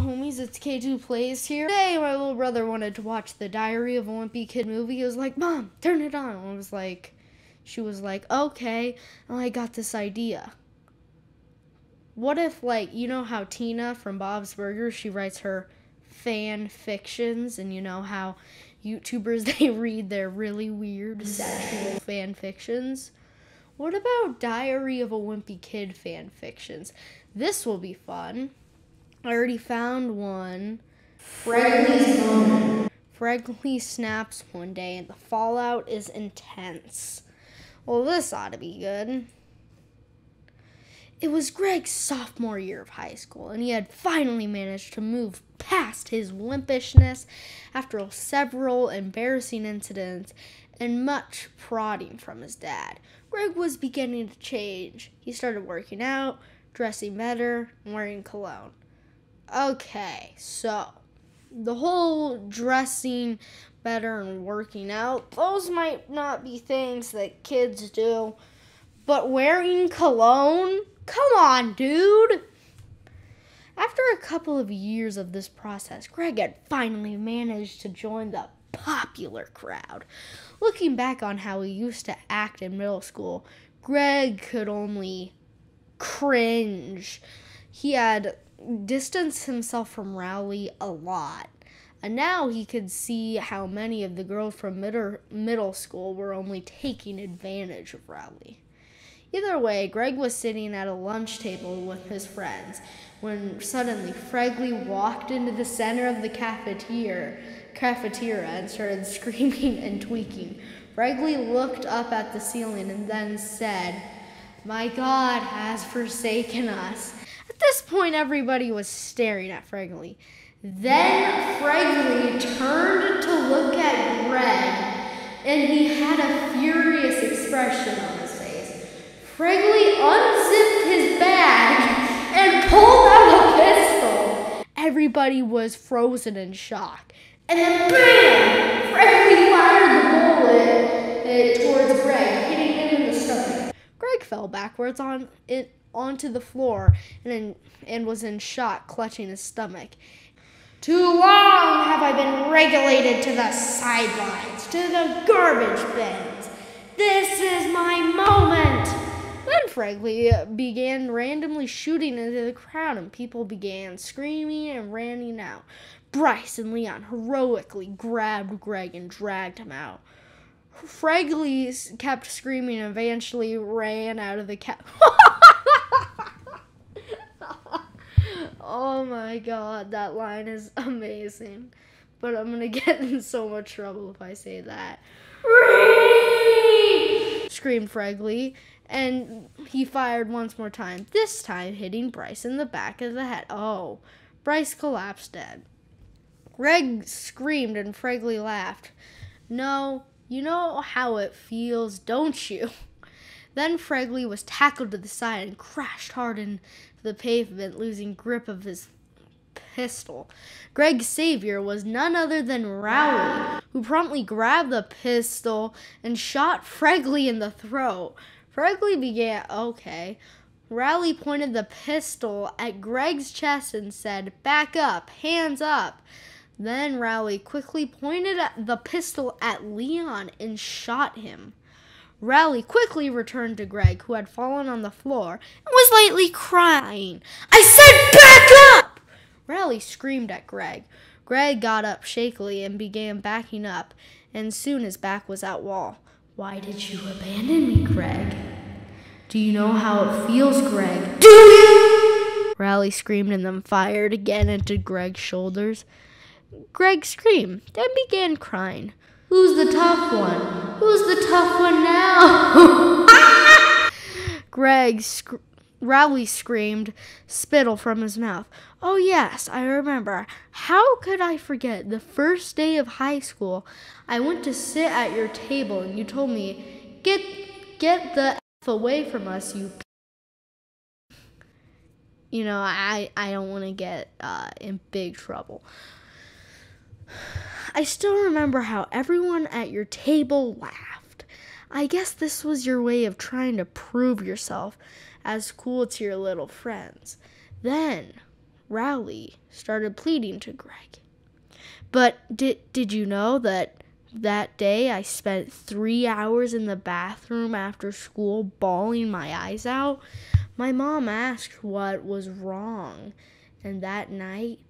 Y'all homies, it's K2 Plays here. Today, my little brother wanted to watch the Diary of a Wimpy Kid movie. He was like, Mom, turn it on. And I was like, she was like, okay. And I got this idea. What if, like, you know how Tina from Bob's Burgers, she writes her fan fictions, and you know how YouTubers, they read their really weird sexual fan fictions? What about Diary of a Wimpy Kid fan fictions? This will be fun. I already found one. Fregley snaps one day and the fallout is intense. Well, this ought to be good. It was Greg's sophomore year of high school, and he had finally managed to move past his wimpishness after several embarrassing incidents and much prodding from his dad. Greg was beginning to change. He started working out, dressing better, and wearing cologne. Okay, so the whole dressing better and working out, those might not be things that kids do, but wearing cologne? Come on, dude! After a couple of years of this process, Greg had finally managed to join the popular crowd. Looking back on how he used to act in middle school, Greg could only cringe. He had distanced himself from Rowley a lot, and now he could see how many of the girls from middle school were only taking advantage of Rowley. Either way, Greg was sitting at a lunch table with his friends when suddenly Fregley walked into the center of the cafeteria and started screaming and tweaking. Fregley looked up at the ceiling and then said, "My God has forsaken us." At this point, everybody was staring at Fregley. Then Fregley turned to look at Greg, and he had a furious expression on his face. Fregley unzipped his bag and pulled out a pistol. Everybody was frozen in shock. And then, bam! Fregley fired the bullet towards Greg, hitting him in the stomach. Greg fell backwards onto the floor and was in shock, clutching his stomach. Too long have I been relegated to the sidelines, to the garbage bins. This is my moment. Then Fregley began randomly shooting into the crowd, and people began screaming and running out. Bryce and Leon heroically grabbed Greg and dragged him out. Fregley kept screaming and eventually ran out of the cab. Oh my God, that line is amazing. But I'm gonna get in so much trouble if I say that. Screamed Fregley, and he fired once more time, this time hitting Bryce in the back of the head. Oh, Bryce collapsed dead. Greg screamed and Fregley laughed. No, you know how it feels, don't you? Then Fregley was tackled to the side and crashed hard into the pavement, losing grip of his pistol. Greg's savior was none other than Rowley, who promptly grabbed the pistol and shot Fregley in the throat. Fregley began, okay. Rowley pointed the pistol at Greg's chest and said, "Back up, hands up." Then Rowley quickly pointed the pistol at Leon and shot him. Rowley quickly returned to Greg, who had fallen on the floor and was lightly crying. "I said back up!" Rowley screamed at Greg. Greg got up shakily and began backing up, and soon his back was at wall. "Why did you abandon me, Greg? Do you know how it feels, Greg? Do you?" Rowley screamed and then fired again into Greg's shoulders. Greg screamed, then began crying. "Who's the tough one? Who's the tough one now?" Rowley screamed, spittle from his mouth. "Oh yes, I remember. How could I forget? The first day of high school, I went to sit at your table and you told me, get the F away from us, you..." You know, I don't want to get in big trouble. I still remember how everyone at your table laughed. I guess this was your way of trying to prove yourself as cool to your little friends. Then Rowley started pleading to Greg. But did you know that day I spent 3 hours in the bathroom after school bawling my eyes out? My mom asked what was wrong, and that night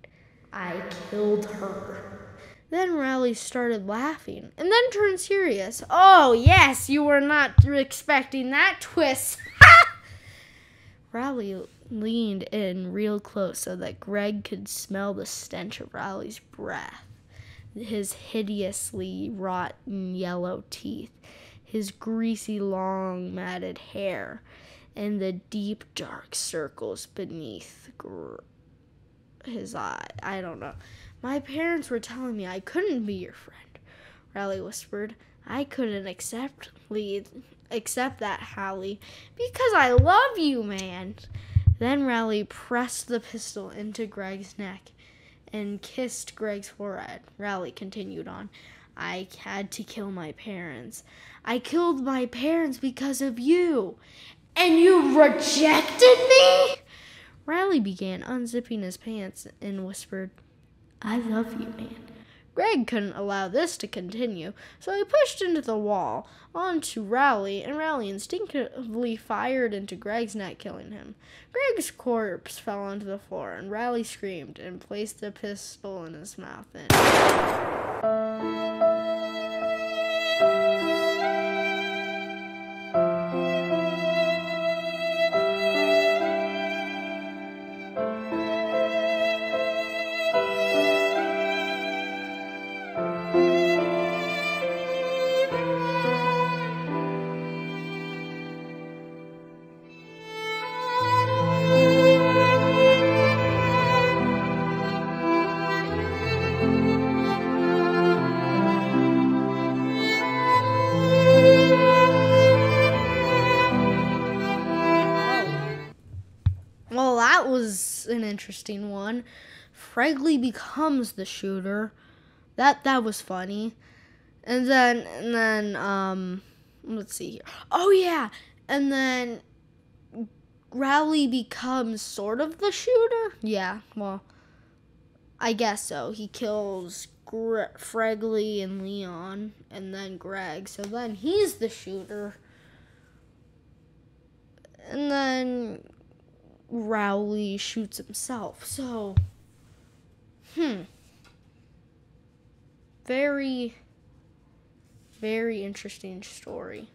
I killed her. Then Rowley started laughing, and then turned serious. Oh, yes, you were not expecting that twist. Rowley leaned in real close so that Greg could smell the stench of Rowley's breath, his hideously rotten yellow teeth, his greasy, long, matted hair, and the deep, dark circles beneath his eye. I don't know. My parents were telling me I couldn't be your friend, Rowley whispered. I couldn't accept that, Hallie, because I love you, man. Then Rowley pressed the pistol into Greg's neck and kissed Greg's forehead. Rowley continued on. I had to kill my parents. I killed my parents because of you. And you rejected me? Rowley began unzipping his pants and whispered, I love you, man. Greg couldn't allow this to continue, so he pushed into the wall, onto Rowley, and Rowley instinctively fired into Greg's neck, killing him. Greg's corpse fell onto the floor, and Rowley screamed and placed the pistol in his mouth. An interesting one. Fregley becomes the shooter. That was funny. And then let's see here. Oh yeah. And then Rowley becomes sort of the shooter. Yeah, well, I guess so. He kills Fregley and Leon and then Greg. So then he's the shooter. And then Rowley shoots himself. So, very, very interesting story.